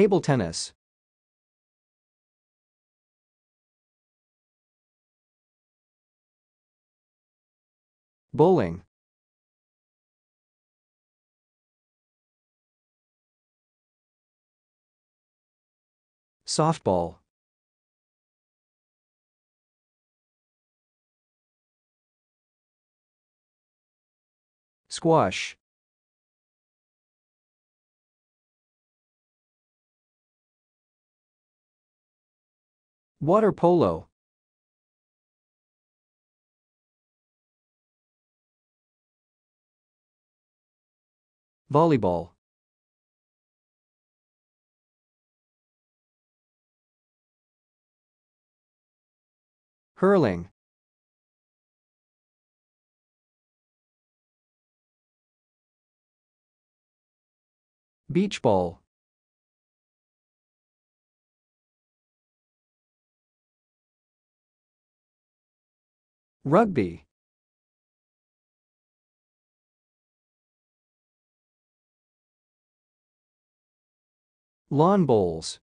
Table tennis. Bowling. Softball. Squash. Water polo. Volleyball. Hurling. Beach ball. Rugby. Lawn bowls.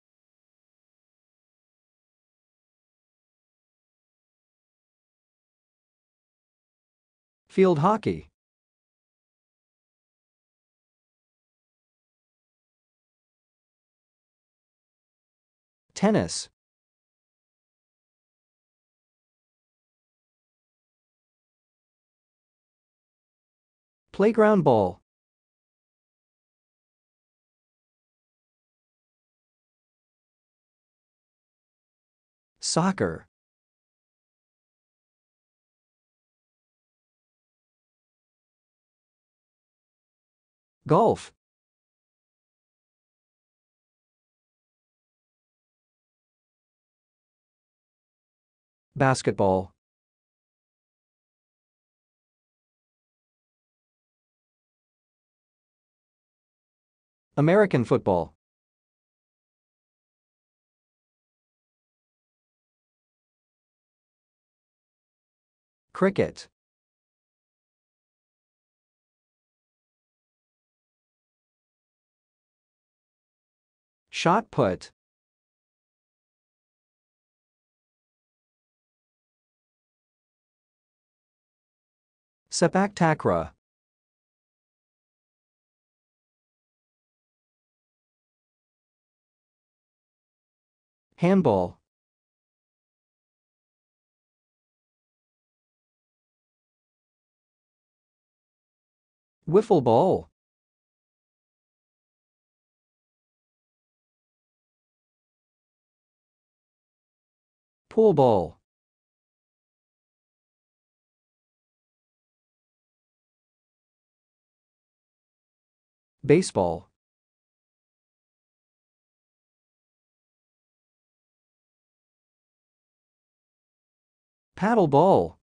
Field hockey. Tennis. Playground ball. Soccer. Golf. Basketball. American football. Cricket. Shot put. Sepak takraw. Handball. Wiffle ball. Pool ball. Baseball. Paddle ball.